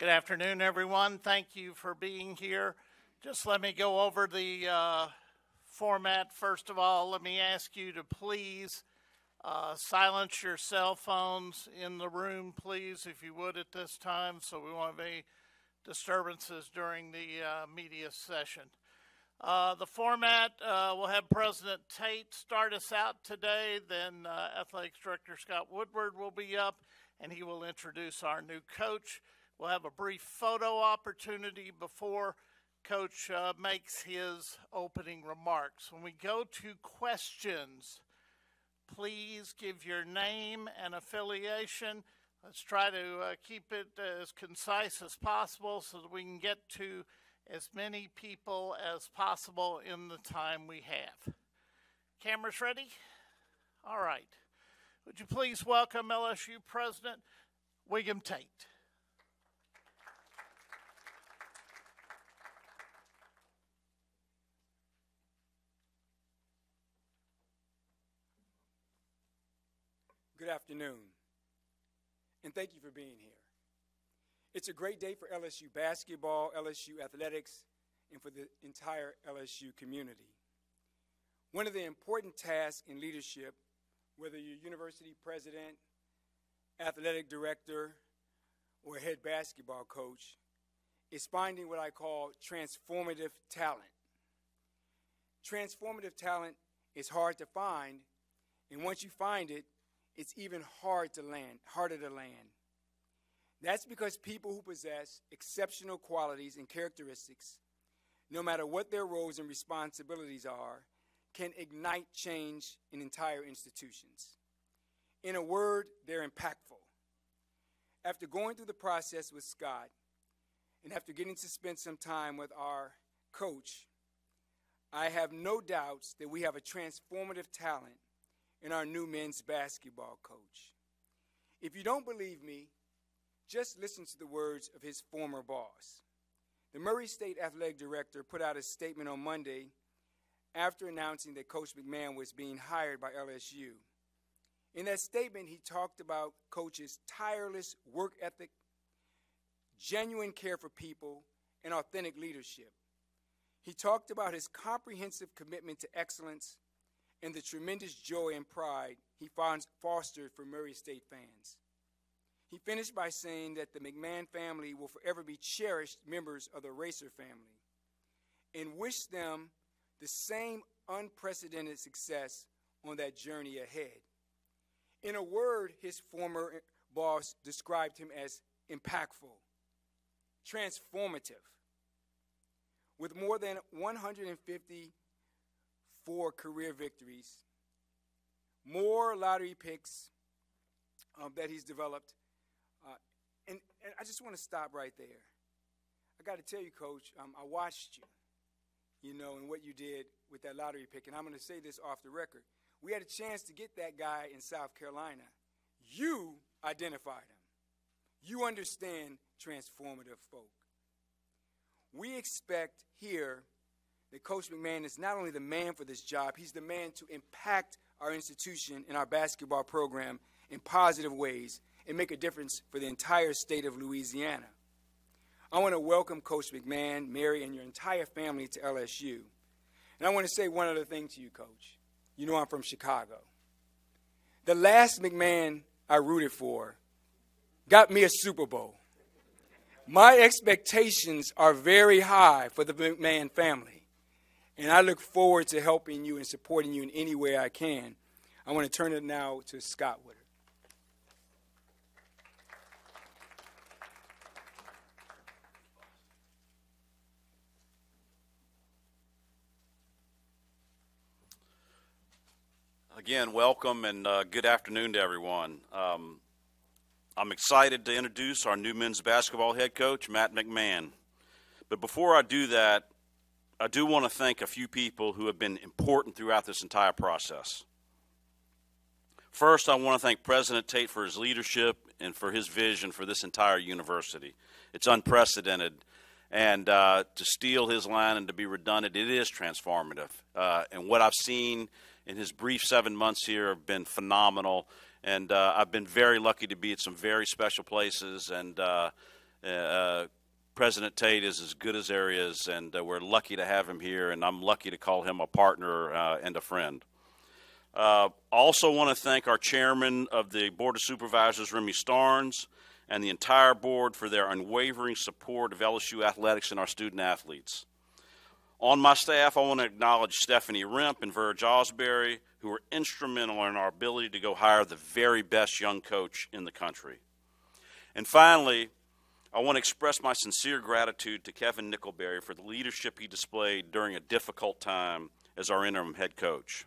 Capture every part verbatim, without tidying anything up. Good afternoon, everyone. Thank you for being here. Just let me go over the uh, format. First of all, let me ask you to please uh, silence your cell phones in the room, please, if you would, at this time, so we won't have any disturbances during the uh, media session. Uh, the format, uh, we'll have President Tate start us out today, then uh, Athletics Director Scott Woodward will be up, and he will introduce our new coach. We'll have a brief photo opportunity before Coach uh, makes his opening remarks. When we go to questions, please give your name and affiliation. Let's try to uh, keep it as concise as possible so that we can get to as many people as possible in the time we have. Cameras ready? All right. Would you please welcome L S U President William Tate. Good afternoon, and thank you for being here. It's a great day for L S U basketball, L S U athletics, and for the entire L S U community. One of the important tasks in leadership, whether you're university president, athletic director, or head basketball coach, is finding what I call transformative talent. Transformative talent is hard to find, and once you find it, it's even hard to land, harder to land. That's because people who possess exceptional qualities and characteristics, no matter what their roles and responsibilities are, can ignite change in entire institutions. In a word, they're impactful. After going through the process with Scott, and after getting to spend some time with our coach, I have no doubts that we have a transformative talent in our new men's basketball coach. If you don't believe me, just listen to the words of his former boss. The Murray State athletic director put out a statement on Monday after announcing that Coach McMahon was being hired by L S U. In that statement, he talked about Coach's tireless work ethic, genuine care for people, and authentic leadership. He talked about his comprehensive commitment to excellence and the tremendous joy and pride he fostered for Murray State fans. He finished by saying that the McMahon family will forever be cherished members of the Racer family and wish them the same unprecedented success on that journey ahead. In a word, his former boss described him as impactful, transformative. With more than one hundred fifty-four career victories, more lottery picks um, that he's developed, Uh, and, and I just want to stop right there. I got to tell you, Coach, um, I watched you, you know, and what you did with that lottery pick. And I'm going to say this off the record. We had a chance to get that guy in South Carolina. You identified him. You understand transformative folk. We expect here that Coach McMahon is not only the man for this job, he's the man to impact our institution and our basketball program in positive ways and make a difference for the entire state of Louisiana. I want to welcome Coach McMahon, Mary, and your entire family to L S U. And I want to say one other thing to you, Coach. You know I'm from Chicago. The last McMahon I rooted for got me a Super Bowl. My expectations are very high for the McMahon family, and I look forward to helping you and supporting you in any way I can. I want to turn it now to Scott Woodward. Again, welcome and uh, good afternoon to everyone. Um, I'm excited to introduce our new men's basketball head coach, Matt McMahon. But before I do that, I do want to thank a few people who have been important throughout this entire process. First, I want to thank President Tate for his leadership and for his vision for this entire university. It's unprecedented. And uh, to steal his line and to be redundant, it is transformative. Uh, and what I've seen in his brief seven months here have been phenomenal, and uh, I've been very lucky to be at some very special places, and uh, Uh, President Tate is as good as there is, and uh, we're lucky to have him here, and I'm lucky to call him a partner uh, and a friend. Uh, also want to thank our chairman of the Board of Supervisors, Remy Starnes, and the entire board for their unwavering support of L S U athletics and our student athletes. On my staff, I want to acknowledge Stephanie Rimp and Virg Osbury, who were instrumental in our ability to go hire the very best young coach in the country. And finally, I want to express my sincere gratitude to Kevin Nickelberry for the leadership he displayed during a difficult time as our interim head coach.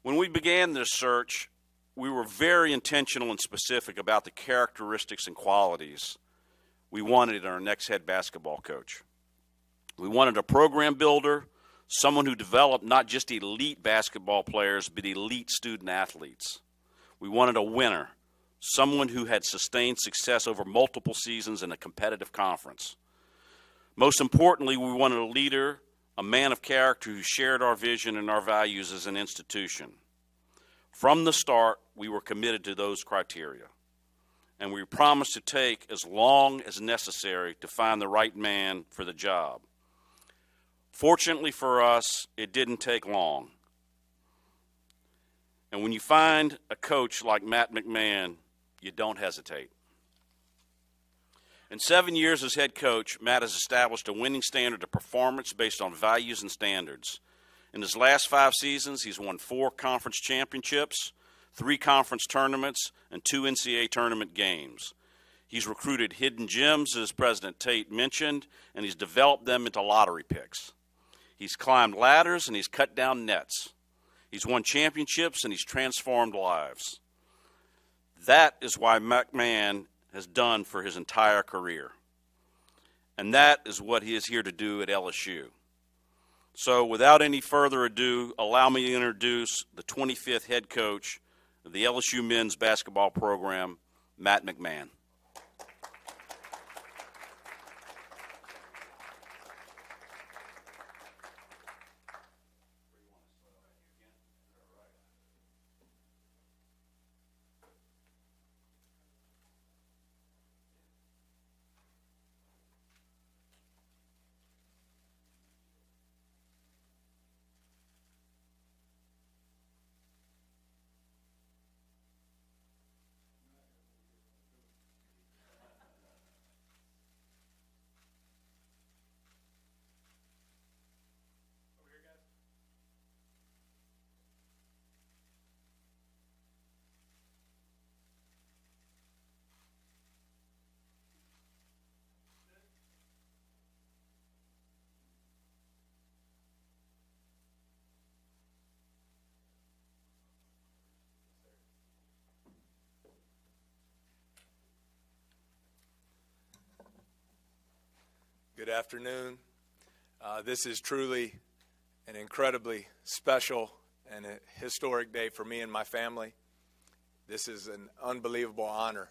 When we began this search, we were very intentional and specific about the characteristics and qualities we wanted in our next head basketball coach. We wanted a program builder, someone who developed not just elite basketball players, but elite student athletes. We wanted a winner, someone who had sustained success over multiple seasons in a competitive conference. Most importantly, we wanted a leader, a man of character who shared our vision and our values as an institution. From the start, we were committed to those criteria, and we promised to take as long as necessary to find the right man for the job. Fortunately for us, it didn't take long. And when you find a coach like Matt McMahon, you don't hesitate. In seven years as head coach, Matt has established a winning standard of performance based on values and standards. In his last five seasons, he's won four conference championships, three conference tournaments, and two N C double A tournament games. He's recruited hidden gems, as President Tate mentioned, and he's developed them into lottery picks. He's climbed ladders and he's cut down nets. He's won championships and he's transformed lives. That is why McMahon has done for his entire career. And that is what he is here to do at L S U. So without any further ado, allow me to introduce the twenty-fifth head coach of the L S U men's basketball program, Matt McMahon. Good afternoon. Uh, this is truly an incredibly special and a historic day for me and my family. This is an unbelievable honor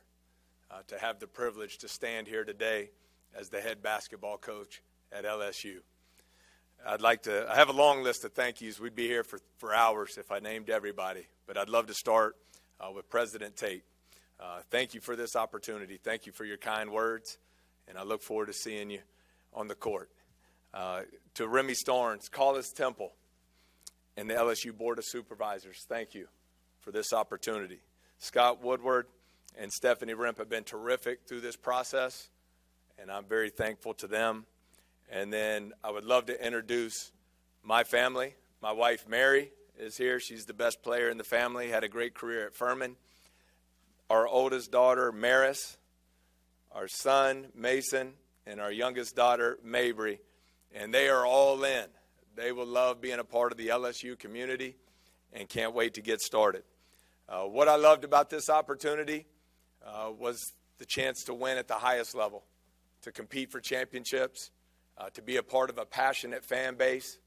uh, to have the privilege to stand here today as the head basketball coach at L S U. I'd like to, I have a long list of thank yous. We'd be here for, for hours if I named everybody, but I'd love to start uh, with President Tate. Uh, thank you for this opportunity. Thank you for your kind words, and I look forward to seeing you on the court. Uh, to Remy Starnes, Collis Temple, and the L S U Board of Supervisors, thank you for this opportunity. Scott Woodward and Stephanie Rimp have been terrific through this process, and I'm very thankful to them. And then I would love to introduce my family. My wife, Mary, is here. She's the best player in the family, had a great career at Furman. Our oldest daughter, Maris, our son, Mason, and our youngest daughter, Mabry, and they are all in. They will love being a part of the L S U community and can't wait to get started. Uh, what I loved about this opportunity uh, was the chance to win at the highest level, to compete for championships, uh, to be a part of a passionate fan base,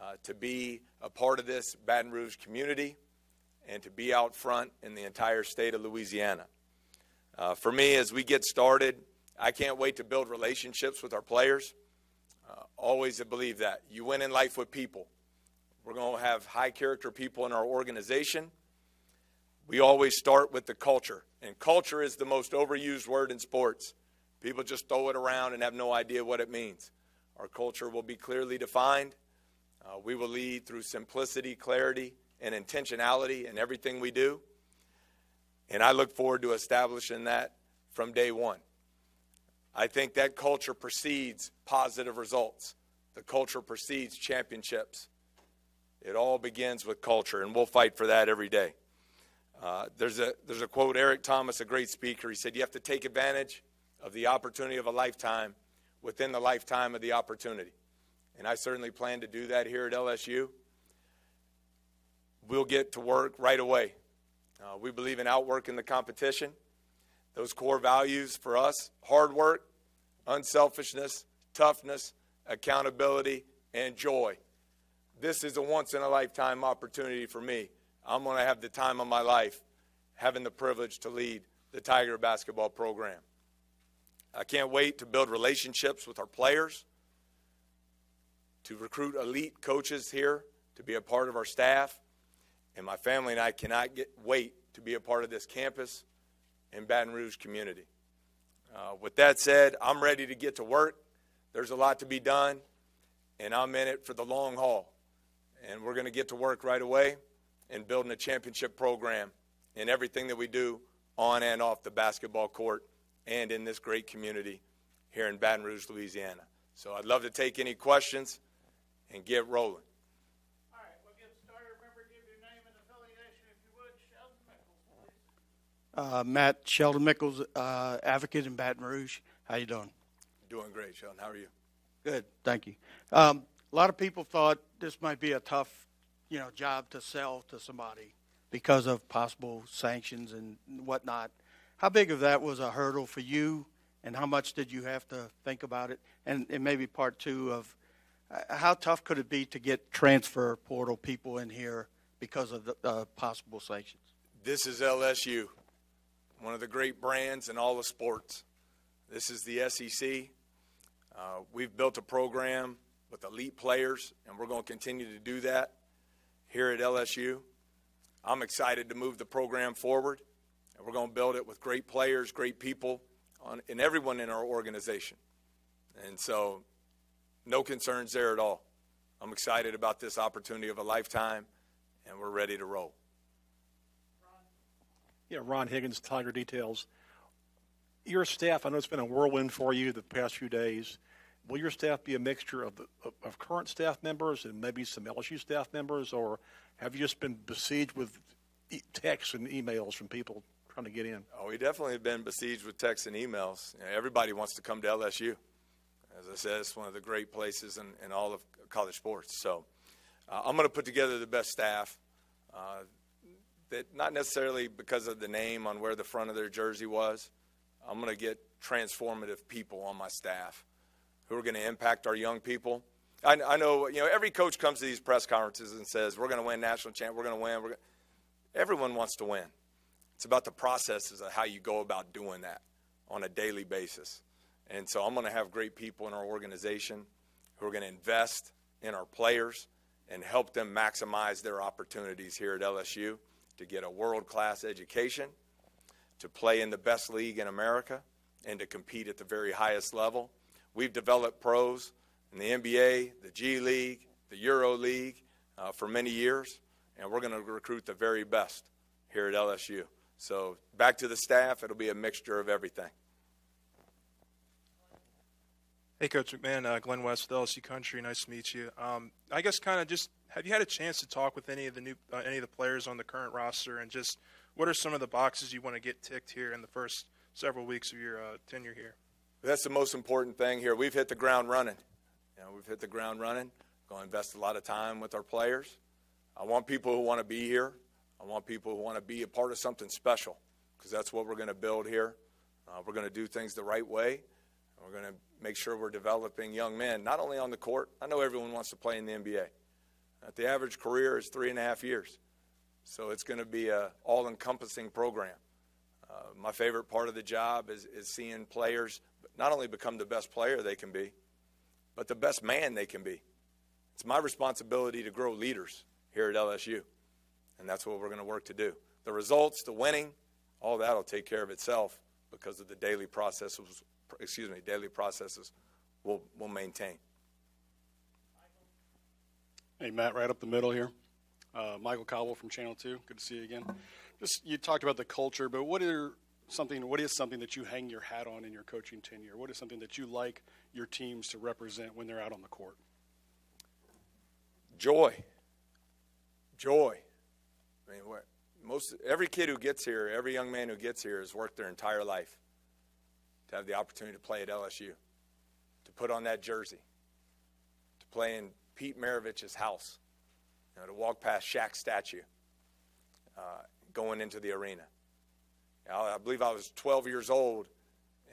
uh, to be a part of this Baton Rouge community, and to be out front in the entire state of Louisiana. Uh, for me, as we get started, I can't wait to build relationships with our players. Uh, always believe that. You win in life with people. We're going to have high character people in our organization. We always start with the culture, and culture is the most overused word in sports. People just throw it around and have no idea what it means. Our culture will be clearly defined. Uh, we will lead through simplicity, clarity, and intentionality in everything we do. And I look forward to establishing that from day one. I think that culture precedes positive results. The culture precedes championships. It all begins with culture, and we'll fight for that every day. Uh, there's a, there's a quote, Eric Thomas, a great speaker, he said, you have to take advantage of the opportunity of a lifetime within the lifetime of the opportunity. And I certainly plan to do that here at L S U. We'll get to work right away. Uh, we believe in outworking the competition. Those core values for us, hard work, unselfishness, toughness, accountability, and joy. This is a once-in-a-lifetime opportunity for me. I'm going to have the time of my life having the privilege to lead the Tiger basketball program. I can't wait to build relationships with our players, to recruit elite coaches here, to be a part of our staff. And my family and I cannot get, wait to be a part of this campus and Baton Rouge community. Uh, with that said, I'm ready to get to work. There's a lot to be done, and I'm in it for the long haul. And we're going to get to work right away in building a championship program in everything that we do on and off the basketball court and in this great community here in Baton Rouge, Louisiana. So I'd love to take any questions and get rolling. All right, we'll get started. Remember, give your name and affiliation if you would. Sheldon Mickels, please. Uh, Matt, Sheldon Mickels, uh, advocate in Baton Rouge. How you doing? Doing great, Sheldon. How are you? Good, thank you. Um, a lot of people thought this might be a tough, you know, job to sell to somebody because of possible sanctions and whatnot. How big of that was a hurdle for you, and how much did you have to think about it? And, and maybe part two of uh, how tough could it be to get transfer portal people in here because of the uh, possible sanctions? This is L S U, one of the great brands in all of sports. This is the S E C. Uh, we've built a program with elite players, and we're going to continue to do that here at L S U. I'm excited to move the program forward. And we're going to build it with great players, great people, on, and everyone in our organization. And so no concerns there at all. I'm excited about this opportunity of a lifetime, and we're ready to roll. Ron. Yeah, Ron Higgins, Tiger Details. Your staff, I know it's been a whirlwind for you the past few days. Will your staff be a mixture of, the, of, of current staff members and maybe some L S U staff members, or have you just been besieged with e texts and emails from people trying to get in? Oh, we definitely have been besieged with texts and emails. You know, everybody wants to come to L S U. As I said, it's one of the great places in, in all of college sports. So uh, I'm going to put together the best staff, uh, that not necessarily because of the name on where the front of their jersey was. I'm going to get transformative people on my staff who are going to impact our young people. I, I know, you know, every coach comes to these press conferences and says, we're going to win national champ, we're going to win. We're gonna... Everyone wants to win. It's about the processes of how you go about doing that on a daily basis. And so I'm going to have great people in our organization who are going to invest in our players and help them maximize their opportunities here at L S U to get a world-class education, to play in the best league in America, and to compete at the very highest level. We've developed pros in the N B A, the G League, the Euro League uh, for many years, and we're going to recruit the very best here at L S U. So back to the staff, it'll be a mixture of everything. Hey, Coach McMahon, uh, Glenn West, L S U Country, nice to meet you. Um, I guess kind of just, have you had a chance to talk with any of the new, uh, any of the players on the current roster, and just what are some of the boxes you want to get ticked here in the first several weeks of your uh, tenure here? That's the most important thing here. We've hit the ground running. You know, we've hit the ground running. Going to invest a lot of time with our players. I want people who want to be here. I want people who want to be a part of something special, because that's what we're going to build here. Uh, we're going to do things the right way. We're going to make sure we're developing young men, not only on the court. I know everyone wants to play in the N B A. But the average career is three and a half years. So it's going to be an all-encompassing program. Uh, my favorite part of the job is, is seeing players not only become the best player they can be, but the best man they can be. It's my responsibility to grow leaders here at L S U, and that's what we're going to work to do. The results, the winning, all that will take care of itself because of the daily processes excuse me, daily processes will will maintain. Hey, Matt, right up the middle here. Uh, Michael Cowell from Channel two. Good to see you again. Just you talked about the culture, but what are something? What is something that you hang your hat on in your coaching tenure? What is something that you like your teams to represent when they're out on the court? Joy. Joy. I mean, what, most every kid who gets here, every young man who gets here has worked their entire life to have the opportunity to play at L S U, to put on that jersey, to play in Pete Maravich's house, you know, to walk past Shaq's statue, uh, going into the arena. You know, I believe I was twelve years old,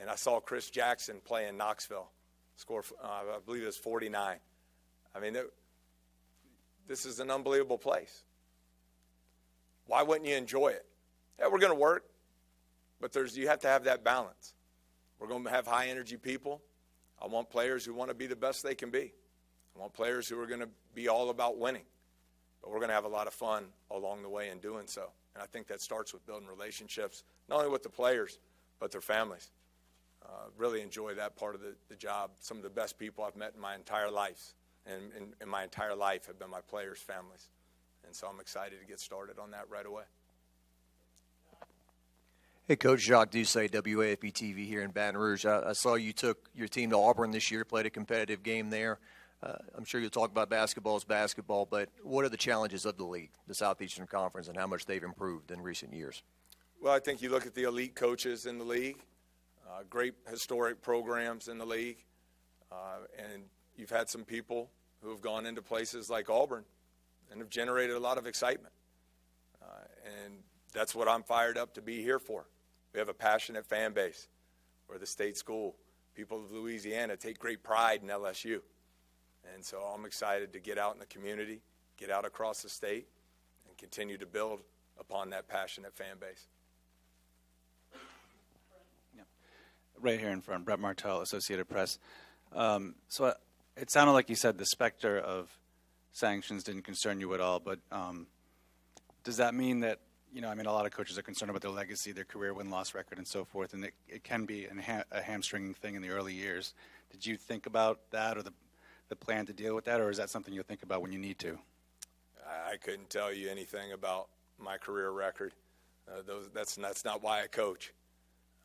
and I saw Chris Jackson play in Knoxville, score, uh, I believe it was forty-nine. I mean, that, this is an unbelievable place. Why wouldn't you enjoy it? Yeah, we're going to work, but there's you have to have that balance. We're going to have high-energy people. I want players who want to be the best they can be. I want players who are going to be all about winning. But we're going to have a lot of fun along the way in doing so. And I think that starts with building relationships, not only with the players, but their families. Uh, really enjoy that part of the, the job. Some of the best people I've met in my entire life, and in, in my entire life have been my players' families. And so I'm excited to get started on that right away. Hey, Coach, Jacques Doucet, W A F B T V here in Baton Rouge. I, I saw you took your team to Auburn this year, played a competitive game there. Uh, I'm sure you'll talk about basketball as basketball, but what are the challenges of the league, the Southeastern Conference, and how much they've improved in recent years? Well, I think you look at the elite coaches in the league, uh, great historic programs in the league, uh, and you've had some people who have gone into places like Auburn and have generated a lot of excitement. Uh, and that's what I'm fired up to be here for. We have a passionate fan base. We're the state school. People of Louisiana take great pride in L S U. And so I'm excited to get out in the community, get out across the state, and continue to build upon that passionate fan base. Yeah. Right here in front, Brett Martell, Associated Press. Um, so it sounded like you said the specter of sanctions didn't concern you at all, but um, does that mean that, you know, I mean, a lot of coaches are concerned about their legacy, their career win-loss record, and so forth, and it, it can be an ha a hamstringing thing in the early years. Did you think about that, or the, the plan to deal with that, or is that something you'll think about when you need to? I couldn't tell you anything about my career record. Uh, those, that's, that's not why I coach.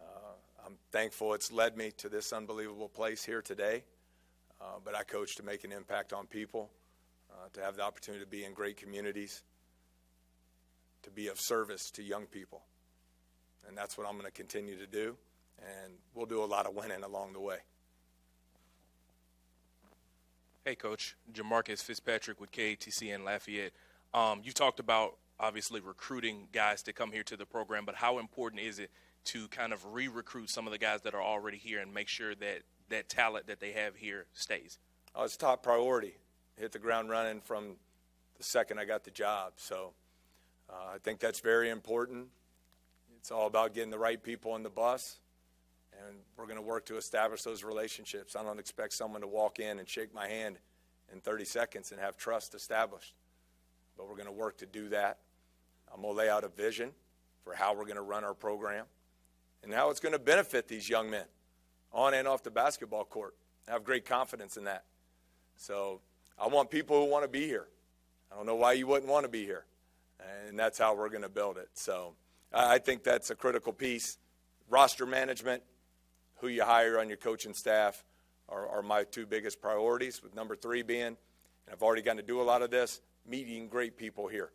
Uh, I'm thankful it's led me to this unbelievable place here today, uh, but I coach to make an impact on people, uh, to have the opportunity to be in great communities, to be of service to young people. And that's what I'm going to continue to do, and we'll do a lot of winning along the way. Hey, Coach. Jamarcus Fitzpatrick with K A T C in Lafayette. Um, you talked about, obviously, recruiting guys to come here to the program, but how important is it to kind of re-recruit some of the guys that are already here and make sure that that talent that they have here stays? Oh, it's top priority. Hit the ground running from the second I got the job, so Uh, I think that's very important. It's all about getting the right people on the bus, and we're going to work to establish those relationships. I don't expect someone to walk in and shake my hand in thirty seconds and have trust established, but we're going to work to do that. I'm going to lay out a vision for how we're going to run our program and how it's going to benefit these young men on and off the basketball court. I have great confidence in that. So I want people who want to be here. I don't know why you wouldn't want to be here. And that's how we're going to build it. So I think that's a critical piece. Roster management, who you hire on your coaching staff are, are my two biggest priorities, with number three being, and I've already gotten to do a lot of this, meeting great people here,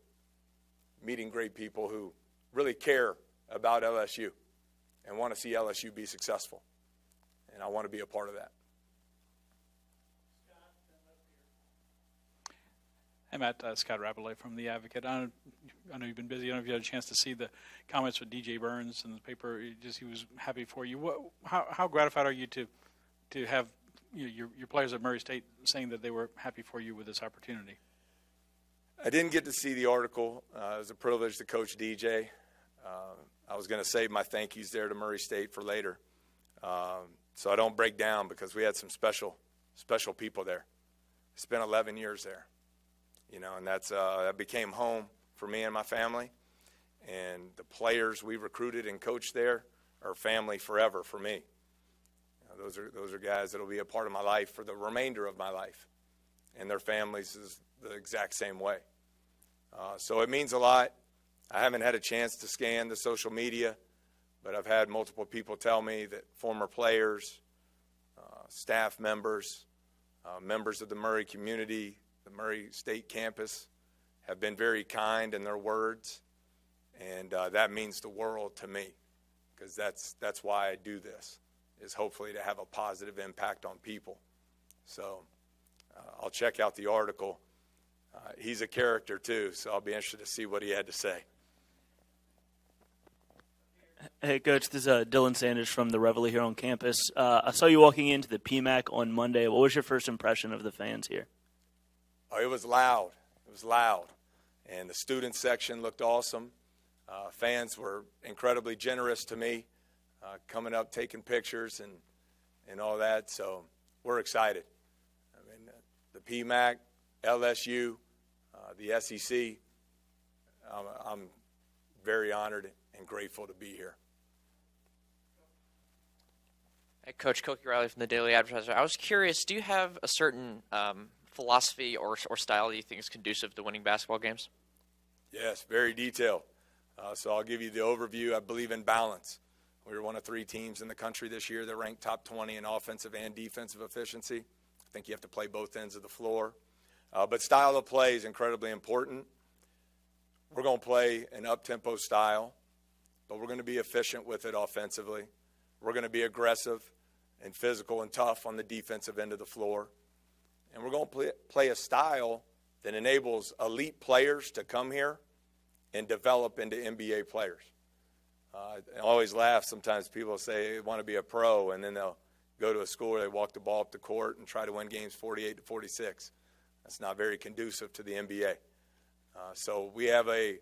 meeting great people who really care about L S U and want to see L S U be successful. And I want to be a part of that. Hey, Matt, uh, Scott Rappelet from The Advocate. I, I know you've been busy. I don't know if you had a chance to see the comments with D J Burns in the paper. He just he was happy for you. What, how, how gratified are you to to have you know, your, your players at Murray State saying that they were happy for you with this opportunity? I didn't get to see the article. Uh, it was a privilege to coach D J. Uh, I was going to save my thank yous there to Murray State for later, um, so I don't break down because we had some special, special people there. I spent eleven years there. You know, and that's uh, that became home for me and my family. And the players we recruited and coached there are family forever for me. those are those are guys that'll be a part of my life for the remainder of my life, and their families is the exact same way. Uh, so it means a lot. I haven't had a chance to scan the social media, but I've had multiple people tell me that former players, uh, staff members, uh, members of the Murray community, the Murray State campus, have been very kind in their words, and uh, that means the world to me, because that's that's why I do this, is hopefully to have a positive impact on people. So uh, I'll check out the article. Uh, he's a character too, so I'll be interested to see what he had to say. Hey, Coach, this is uh, Dylan Sanders from the Reveille here on campus. Uh, I saw you walking into the P M A C on Monday. What was your first impression of the fans here? Oh, it was loud. It was loud. And the student section looked awesome. Uh, fans were incredibly generous to me, uh, coming up, taking pictures and, and all that. So we're excited. I mean, the P M A C, L S U, uh, the S E C, um, I'm very honored and grateful to be here. Hey, Coach, Cokie Riley from the Daily Advertiser. I was curious, do you have a certain um, philosophy or, or style that you think is conducive to winning basketball games? Yes, very detailed. Uh, so I'll give you the overview. I believe in balance. We were one of three teams in the country this year that ranked top twenty in offensive and defensive efficiency. I think you have to play both ends of the floor. Uh, but style of play is incredibly important. We're going to play an up-tempo style, but we're going to be efficient with it offensively. We're going to be aggressive and physical and tough on the defensive end of the floor. And we're going to play, play a style that enables elite players to come here and develop into N B A players. Uh, I always laugh. Sometimes people say they want to be a pro, and then they'll go to a school where they walk the ball up the court and try to win games forty-eight to forty-six. That's not very conducive to the N B A. Uh, so we have a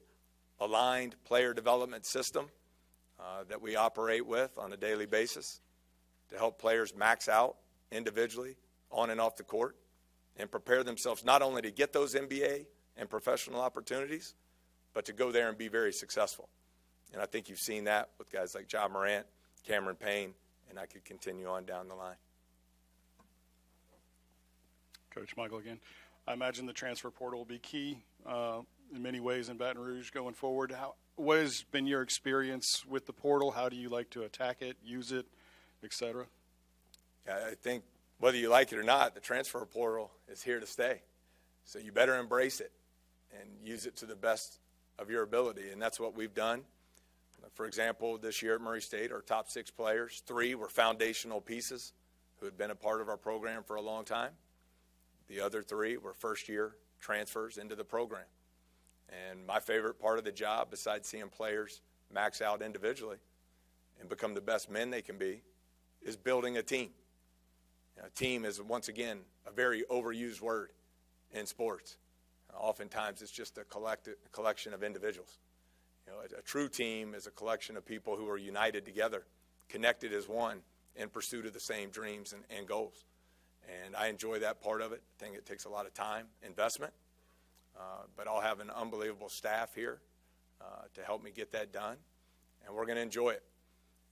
aligned player development system uh, that we operate with on a daily basis to help players max out individually on and off the court and prepare themselves not only to get those N B A and professional opportunities, but to go there and be very successful. And I think you've seen that with guys like Ja Morant, Cameron Payne, and I could continue on down the line. Coach Michael again. I imagine the transfer portal will be key uh, in many ways in Baton Rouge going forward. How, what has been your experience with the portal? How do you like to attack it, use it, et cetera? I think whether you like it or not, the transfer portal is here to stay. So you better embrace it and use it to the best of your ability, and that's what we've done. For example, this year at Murray State, our top six players, three were foundational pieces who had been a part of our program for a long time. The other three were first-year transfers into the program. And my favorite part of the job, besides seeing players max out individually and become the best men they can be, is building a team. Now, team is, once again, a very overused word in sports. Oftentimes, it's just a, collect a collection of individuals. You know, a, a true team is a collection of people who are united together, connected as one, in pursuit of the same dreams and, and goals. And I enjoy that part of it. I think it takes a lot of time, investment. Uh, but I'll have an unbelievable staff here uh, to help me get that done, and we're going to enjoy it.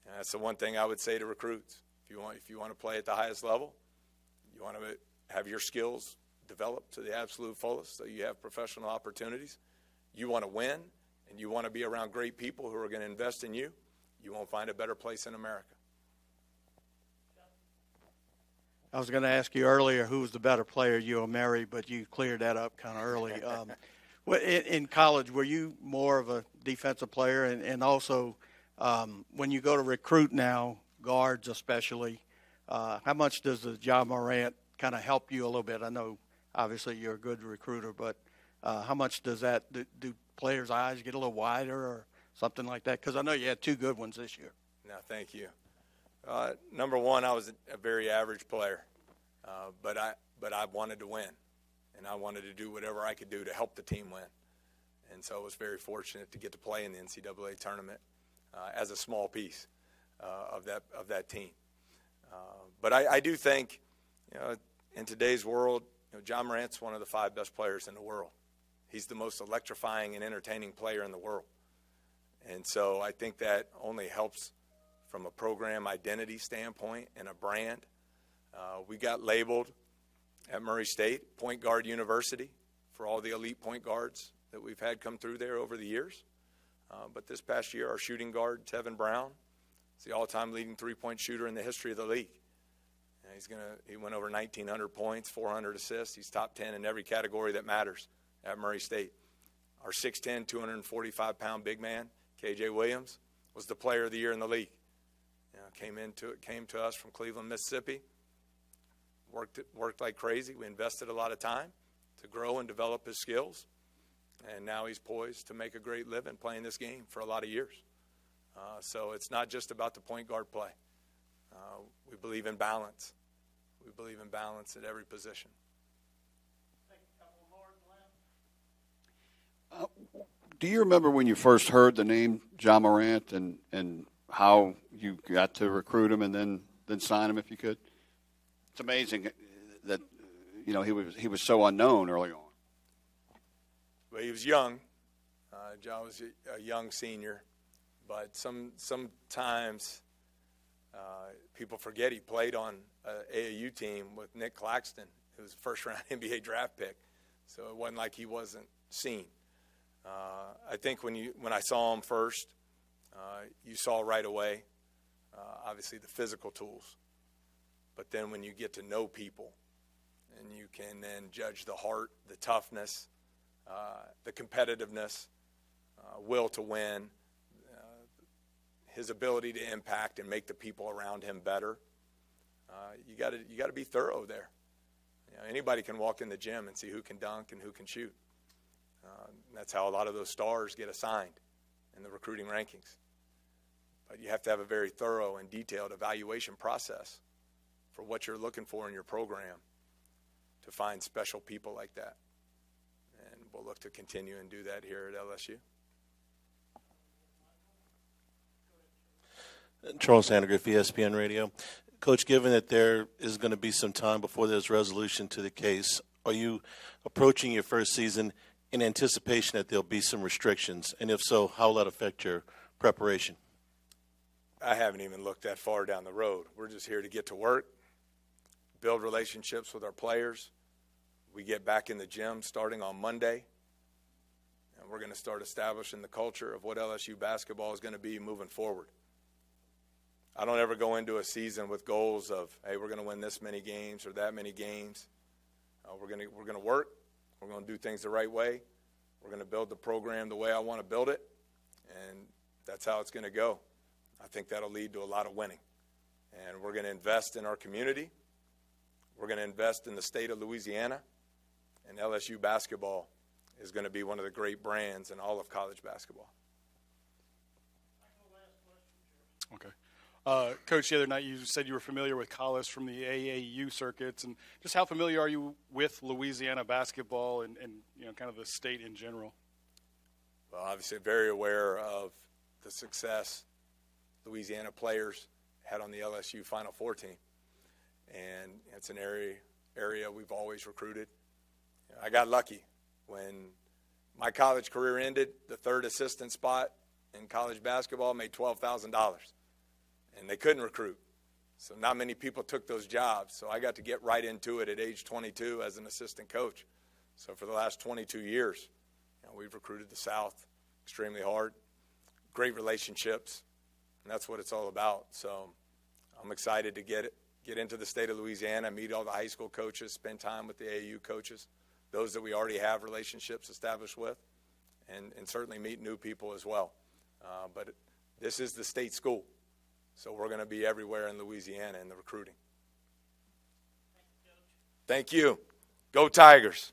And that's the one thing I would say to recruits. If you want, if you want to play at the highest level, you want to have your skills develop to the absolute fullest so you have professional opportunities. You want to win, and you want to be around great people who are going to invest in you. You won't find a better place in America. I was going to ask you earlier who was the better player, you or Mary, but you cleared that up kind of early. Um, in college, were you more of a defensive player? And, and also, um, when you go to recruit now, guards especially, uh, how much does the Ja Morant kind of help you a little bit? I know obviously you're a good recruiter, but uh, how much does that do, do players' eyes get a little wider or something like that? Because I know you had two good ones this year. No, thank you. Uh, number one, I was a very average player, uh, but I but I wanted to win, and I wanted to do whatever I could do to help the team win. And so I was very fortunate to get to play in the N C double A tournament uh, as a small piece uh, of that of that team. Uh, but I, I do think, you know, in today's world, you know, Ja Morant's one of the five best players in the world. He's the most electrifying and entertaining player in the world. And so I think that only helps from a program identity standpoint and a brand. Uh, we got labeled at Murray State Point Guard University for all the elite point guards that we've had come through there over the years. Uh, but this past year, our shooting guard, Tevin Brown, is the all-time leading three-point shooter in the history of the league. And he's gonna, he went over nineteen hundred points, four hundred assists. He's top ten in every category that matters at Murray State. Our six ten, two forty-five pound big man, K J. Williams, was the player of the year in the league. You know, came into it, came to us from Cleveland, Mississippi. Worked, worked like crazy. We invested a lot of time to grow and develop his skills. And now he's poised to make a great living playing this game for a lot of years. Uh, so it's not just about the point guard play. Uh, we believe in balance. We believe in balance at every position. Take a couple more, Glenn. Uh, do you remember when you first heard the name Ja Morant and, and how you got to recruit him and then, then sign him if you could? It's amazing that, you know, he was, he was so unknown early on. Well, he was young. Uh, John was a young senior, but some sometimes uh, people forget he played on an A A U team with Nick Claxton, who was a first-round N B A draft pick. So it wasn't like he wasn't seen. Uh, I think when you when I saw him first, uh, you saw right away, uh, obviously the physical tools, but then when you get to know people, and you can then judge the heart, the toughness. Uh, the competitiveness, uh, will to win, uh, his ability to impact and make the people around him better. Uh, you got to you got to be thorough there. You know, anybody can walk in the gym and see who can dunk and who can shoot. Uh, that's how a lot of those stars get assigned in the recruiting rankings. But you have to have a very thorough and detailed evaluation process for what you're looking for in your program to find special people like that. We'll look to continue and do that here at L S U. Charles Sandegriff, E S P N Radio. Coach, given that there is going to be some time before there's resolution to the case, are you approaching your first season in anticipation that there'll be some restrictions? And if so, how will that affect your preparation? I haven't even looked that far down the road. We're just here to get to work, build relationships with our players. We get back in the gym starting on Monday, and we're going to start establishing the culture of what L S U basketball is going to be moving forward. I don't ever go into a season with goals of, hey, we're going to win this many games or that many games. Uh, we're going to we're going to work. We're going to do things the right way. We're going to build the program the way I want to build it, and that's how it's going to go. I think that'll lead to a lot of winning, and we're going to invest in our community. We're going to invest in the state of Louisiana. And L S U basketball is going to be one of the great brands in all of college basketball. Okay. Uh, Coach, the other night you said you were familiar with Collis from the A A U circuits. And just how familiar are you with Louisiana basketball and, and you know, kind of the state in general? Well, obviously very aware of the success Louisiana players had on the L S U Final Four team. And it's an area, area we've always recruited. I got lucky. When my college career ended, the third assistant spot in college basketball made twelve thousand dollars, and they couldn't recruit. So not many people took those jobs, so I got to get right into it at age twenty-two as an assistant coach. So for the last twenty-two years, you know, we've recruited the South extremely hard, great relationships, and that's what it's all about. So I'm excited to get, get into the state of Louisiana, meet all the high school coaches, spend time with the A A U coaches, those that we already have relationships established with, and, and certainly meet new people as well. Uh, but this is the state school, so we're going to be everywhere in Louisiana in the recruiting. Thank you, Coach. Thank you. Go Tigers.